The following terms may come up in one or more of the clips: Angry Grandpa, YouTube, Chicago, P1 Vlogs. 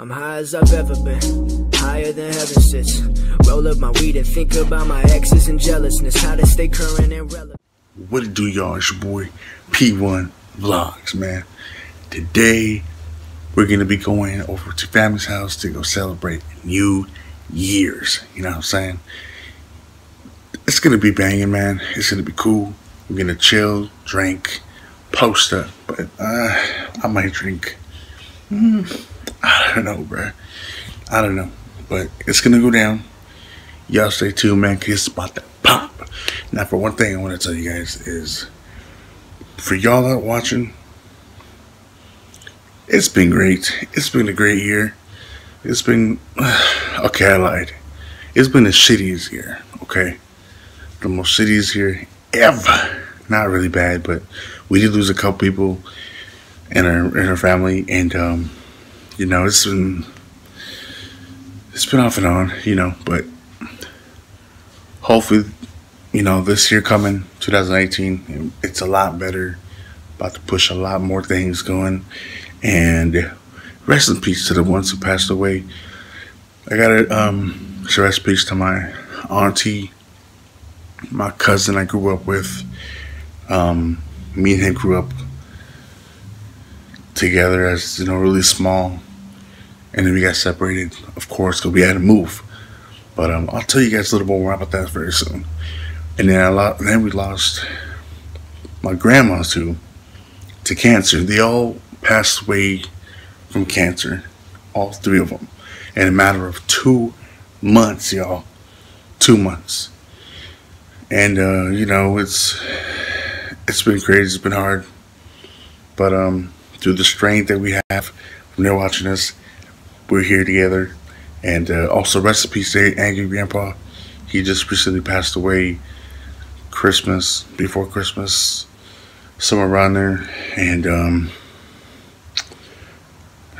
I'm high as I've ever been, higher than heaven sits. Roll up my weed and think about my exes and jealousness, how to stay current and relevant. What it do, y'all? It's your boy P1 Vlogs, man. Today we're gonna be going over to family's house to go celebrate New Year's. You know what I'm saying? It's gonna be banging, man. It's gonna be cool. We're gonna chill, drink, post up, but I might drink. I don't know, bro. I don't know, but it's gonna go down. Y'all stay tuned, man, cause it's about to pop. Now, for one thing, I want to tell you guys is, for y'all out watching, it's been great. It's been a great year. It's been okay. I lied. It's been the shittiest year. Okay, the most shittiest year ever. Not really bad, but we did lose a couple people in our family, and you know, it's been off and on, you know, but hopefully, you know, this year coming, 2018, it's a lot better, about to push a lot more things going, and rest in peace to the ones who passed away. I gotta so rest in peace to my auntie, my cousin I grew up with. Me and him grew up together as, you know, really small. And then we got separated, of course, because we had to move. But I'll tell you guys a little bit more about that very soon. And then we lost my grandmas too, to cancer. They all passed away from cancer, all three of them, in a matter of 2 months, y'all. 2 months. And you know, it's been crazy. It's been hard, but through the strength that we have when they're watching us, we're here together. And also, rest in peace to Angry Grandpa. He just recently passed away Christmas, before Christmas, somewhere around there. And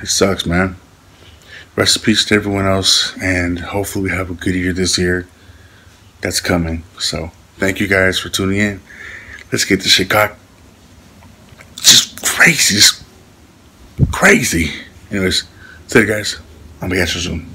it sucks, man. Rest in peace to everyone else, and hopefully we have a good year this year that's coming. So thank you guys for tuning in. Let's get to Chicago. Just crazy. Anyways, see you guys. I'm gonna catch you soon.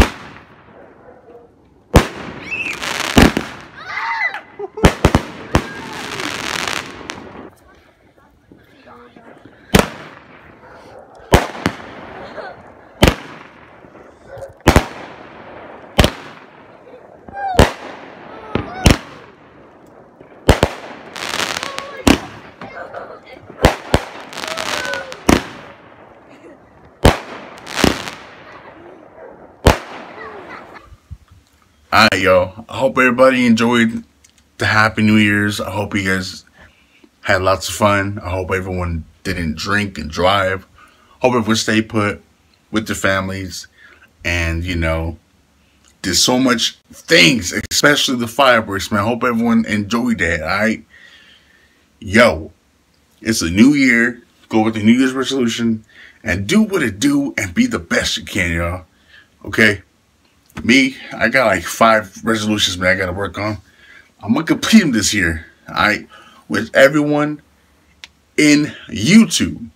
Alright, yo, I hope everybody enjoyed the Happy New Year's. I hope you guys had lots of fun. I hope everyone didn't drink and drive. Hope everyone stayed put with their families, and, you know, did so much things, especially the fireworks, man. I hope everyone enjoyed that, alright? Yo, it's a new year. Go with the New Year's resolution and do what it do and be the best you can, y'all. Okay? Me, I got like 5 resolutions, man, I gotta work on. I'm gonna complete them this year, alright? With everyone in YouTube.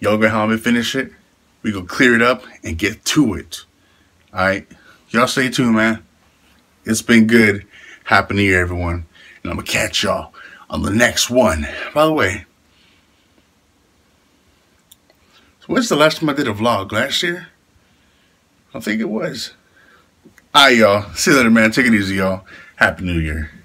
Y'all gonna help me finish it. We gonna clear it up and get to it. Alright? Y'all stay tuned, man. It's been good. Happy New Year, everyone. And I'm gonna catch y'all on the next one. By the way, so when's the last time I did a vlog? Last year? I think it was. Alright, y'all. See you later, man. Take it easy, y'all. Happy New Year.